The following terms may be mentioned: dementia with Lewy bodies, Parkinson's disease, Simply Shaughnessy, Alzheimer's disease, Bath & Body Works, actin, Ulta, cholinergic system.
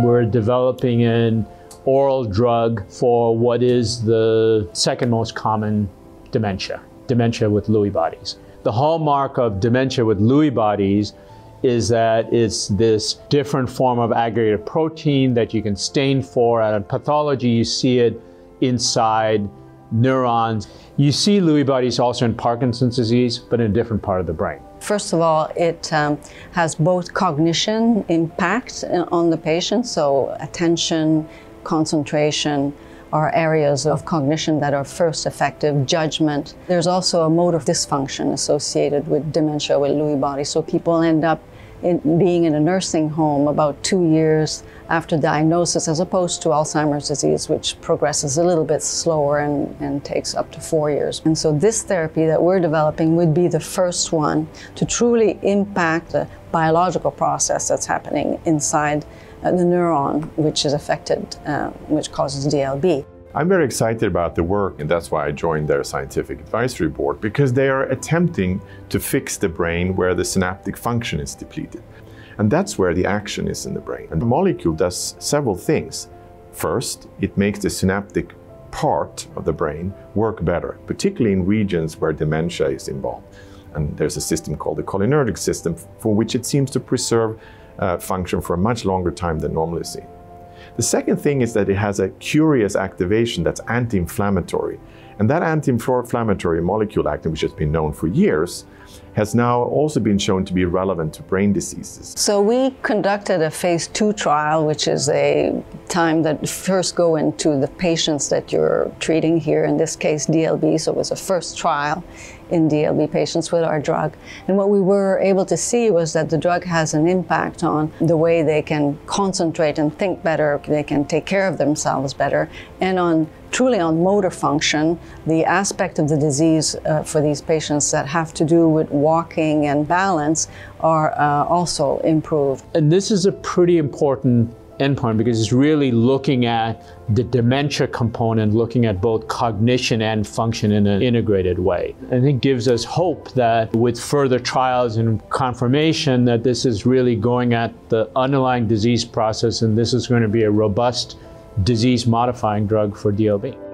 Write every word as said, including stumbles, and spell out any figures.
We're developing an oral drug for what is the second most common dementia, dementia with Lewy bodies. The hallmark of dementia with Lewy bodies is that it's this different form of aggregated protein that you can stain for. At pathology, you see it inside neurons. You see Lewy bodies also in Parkinson's disease, but in a different part of the brain. First of all, it um, has both cognition impact on the patient, so attention, concentration are areas of cognition that are first affected, judgment. There's also a motor dysfunction associated with dementia with Lewy bodies, so people end up in being in a nursing home about two years after diagnosis, as opposed to Alzheimer's disease, which progresses a little bit slower and, and takes up to four years. And so this therapy that we're developing would be the first one to truly impact the biological process that's happening inside the neuron, which is affected, uh, which causes D L B. I'm very excited about the work, and that's why I joined their scientific advisory board, because they are attempting to fix the brain where the synaptic function is depleted. And that's where the action is in the brain. And the molecule does several things. First, it makes the synaptic part of the brain work better, particularly in regions where dementia is involved. And there's a system called the cholinergic system, for which it seems to preserve Uh, function for a much longer time than normally seen. The second thing is that it has a curious activation that's anti-inflammatory. And that anti-inflammatory molecule actin, which has been known for years, has now also been shown to be relevant to brain diseases. So we conducted a phase two trial, which is a time that first go into the patients that you're treating here, in this case D L B, so it was a first trial in D L B patients with our drug. And what we were able to see was that the drug has an impact on the way they can concentrate and think better, they can take care of themselves better, and on truly on motor function, the aspect of the disease uh, for these patients that have to do with walking and balance are uh, also improved. And this is a pretty important endpoint, because it's really looking at the dementia component, looking at both cognition and function in an integrated way. And it gives us hope that with further trials and confirmation that this is really going at the underlying disease process, and this is going to be a robust disease-modifying drug for D L B.